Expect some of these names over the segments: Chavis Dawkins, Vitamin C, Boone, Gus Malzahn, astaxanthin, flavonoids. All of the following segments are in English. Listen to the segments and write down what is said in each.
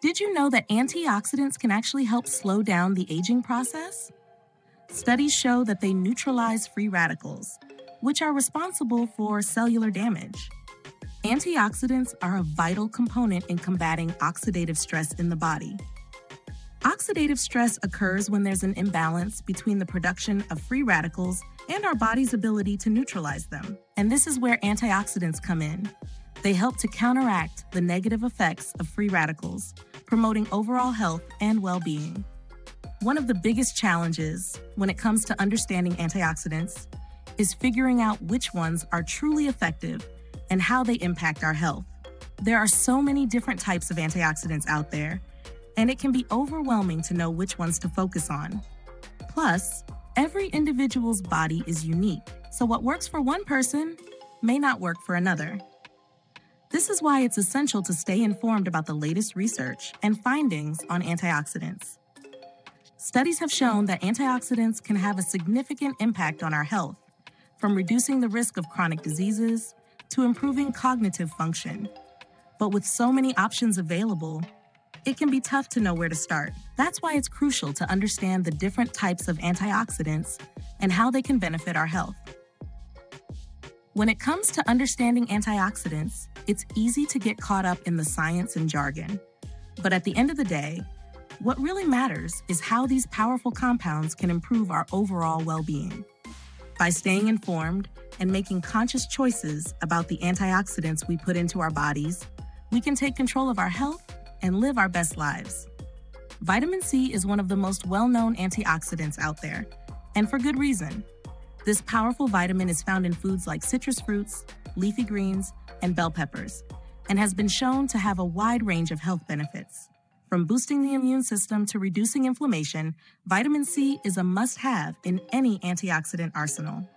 Did you know that antioxidants can actually help slow down the aging process? Studies show that they neutralize free radicals, which are responsible for cellular damage. Antioxidants are a vital component in combating oxidative stress in the body. Oxidative stress occurs when there's an imbalance between the production of free radicals and our body's ability to neutralize them. And this is where antioxidants come in. They help to counteract the negative effects of free radicals, promoting overall health and well-being. One of the biggest challenges when it comes to understanding antioxidants is figuring out which ones are truly effective and how they impact our health. There are so many different types of antioxidants out there, and it can be overwhelming to know which ones to focus on. Plus, every individual's body is unique, so what works for one person may not work for another. This is why it's essential to stay informed about the latest research and findings on antioxidants. Studies have shown that antioxidants can have a significant impact on our health, from reducing the risk of chronic diseases to improving cognitive function. But with so many options available, it can be tough to know where to start. That's why it's crucial to understand the different types of antioxidants and how they can benefit our health. When it comes to understanding antioxidants, it's easy to get caught up in the science and jargon. But at the end of the day, what really matters is how these powerful compounds can improve our overall well-being. By staying informed and making conscious choices about the antioxidants we put into our bodies, we can take control of our health and live our best lives. Vitamin C is one of the most well-known antioxidants out there, and for good reason. This powerful vitamin is found in foods like citrus fruits, leafy greens, and bell peppers, and has been shown to have a wide range of health benefits. From boosting the immune system to reducing inflammation, vitamin C is a must-have in any antioxidant arsenal.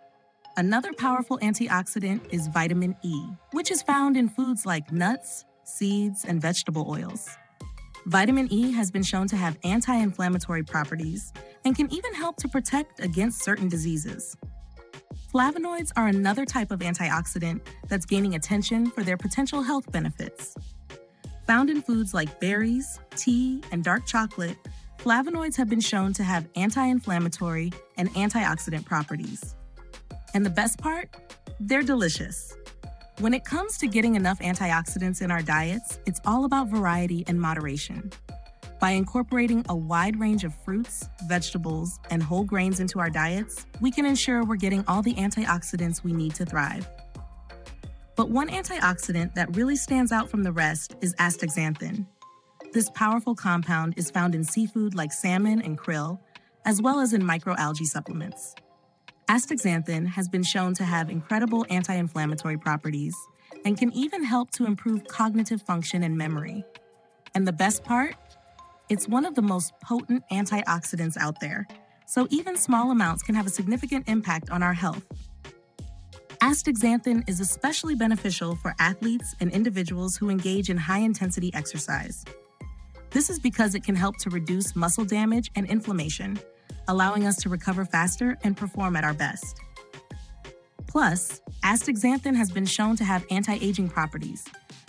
Another powerful antioxidant is vitamin E, which is found in foods like nuts, seeds, and vegetable oils. Vitamin E has been shown to have anti-inflammatory properties and can even help to protect against certain diseases. Flavonoids are another type of antioxidant that's gaining attention for their potential health benefits. Found in foods like berries, tea, and dark chocolate, flavonoids have been shown to have anti-inflammatory and antioxidant properties. And the best part? They're delicious. When it comes to getting enough antioxidants in our diets, it's all about variety and moderation. By incorporating a wide range of fruits, vegetables, and whole grains into our diets, we can ensure we're getting all the antioxidants we need to thrive. But one antioxidant that really stands out from the rest is astaxanthin. This powerful compound is found in seafood like salmon and krill, as well as in microalgae supplements. Astaxanthin has been shown to have incredible anti-inflammatory properties and can even help to improve cognitive function and memory. And the best part? It's one of the most potent antioxidants out there, so even small amounts can have a significant impact on our health. Astaxanthin is especially beneficial for athletes and individuals who engage in high-intensity exercise. This is because it can help to reduce muscle damage and inflammation, allowing us to recover faster and perform at our best. Plus, astaxanthin has been shown to have anti-aging properties,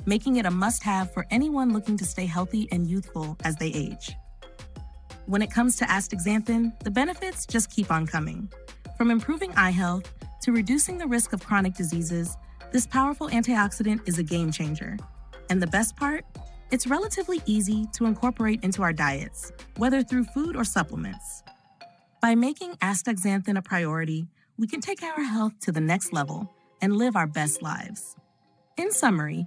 making it a must-have for anyone looking to stay healthy and youthful as they age. When it comes to astaxanthin, the benefits just keep on coming. From improving eye health to reducing the risk of chronic diseases, this powerful antioxidant is a game changer. And the best part? It's relatively easy to incorporate into our diets, whether through food or supplements. By making astaxanthin a priority, we can take our health to the next level and live our best lives. In summary,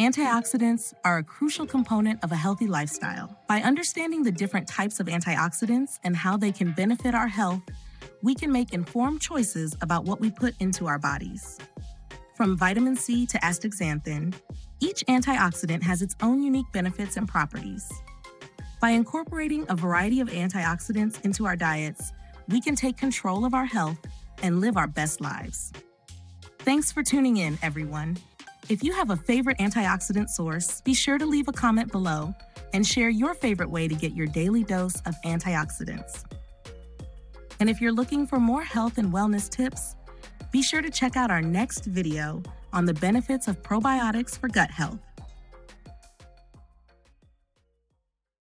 antioxidants are a crucial component of a healthy lifestyle. By understanding the different types of antioxidants and how they can benefit our health, we can make informed choices about what we put into our bodies. From vitamin C to astaxanthin, each antioxidant has its own unique benefits and properties. By incorporating a variety of antioxidants into our diets, we can take control of our health and live our best lives. Thanks for tuning in, everyone. If you have a favorite antioxidant source, be sure to leave a comment below and share your favorite way to get your daily dose of antioxidants. And if you're looking for more health and wellness tips, be sure to check out our next video on the benefits of probiotics for gut health.